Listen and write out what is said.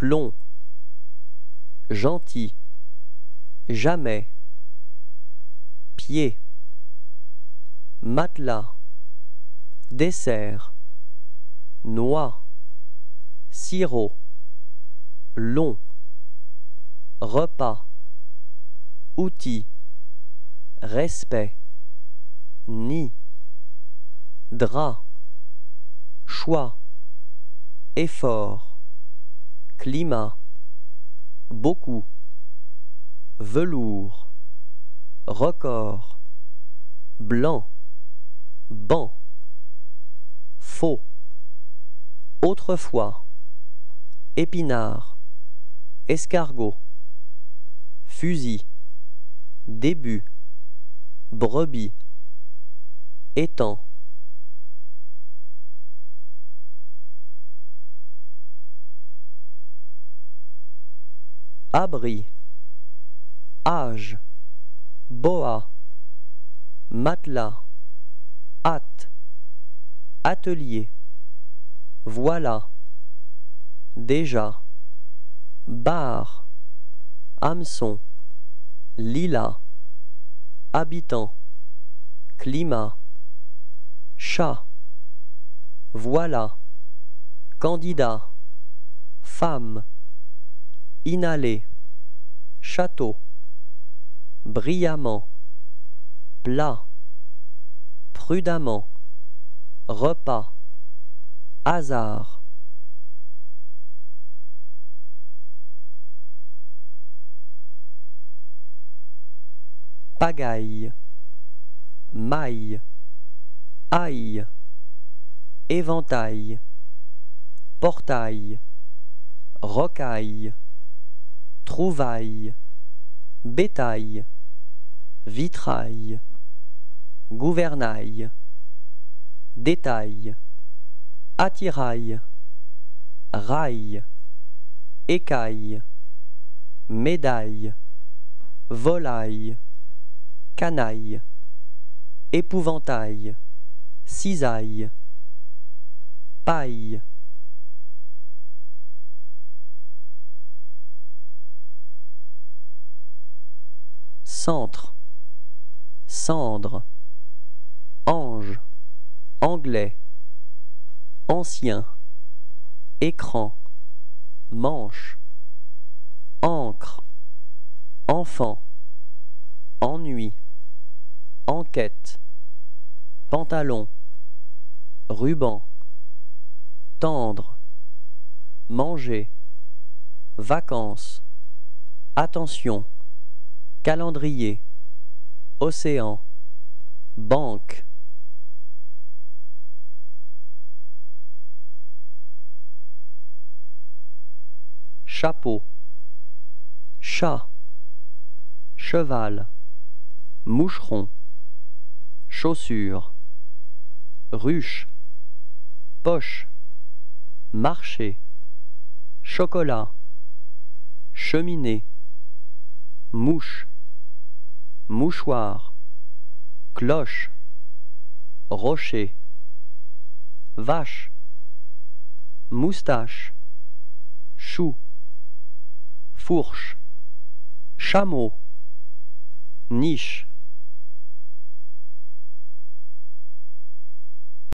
plomb, gentil, jamais, pied, matelas, dessert, noix, sirop, long, repas, outil, respect, nid, drap, choix, effort, climat, beaucoup, velours, record, blanc, banc, faux, autrefois, épinard, escargot, fusil, début, brebis, étang. Abri, âge, boa, matelas, hâte, atelier, voilà, déjà, bar, hameçon, lilas, habitant, climat, chat, voilà, candidat, femme, inhaler, château, brillamment, plat, prudemment, repas, hasard. Pagaille, maille, aille, éventail, portail, rocaille, trouvaille, bétail, vitrail, gouvernail, détail, attirail, rail, écaille, médaille, volaille, canaille, épouvantail, cisaille, paille. Centre, cendre, ange, anglais, ancien, écran, manche, encre, enfant, ennui, enquête, pantalon, ruban, tendre, manger, vacances, attention, calendrier, océan, banque. Chapeau, chat, cheval, moucheron, chaussures, ruche, poche, marché, chocolat, cheminée, mouche, mouchoir, cloche, rocher, vache, moustache, chou, fourche, chameau, niche.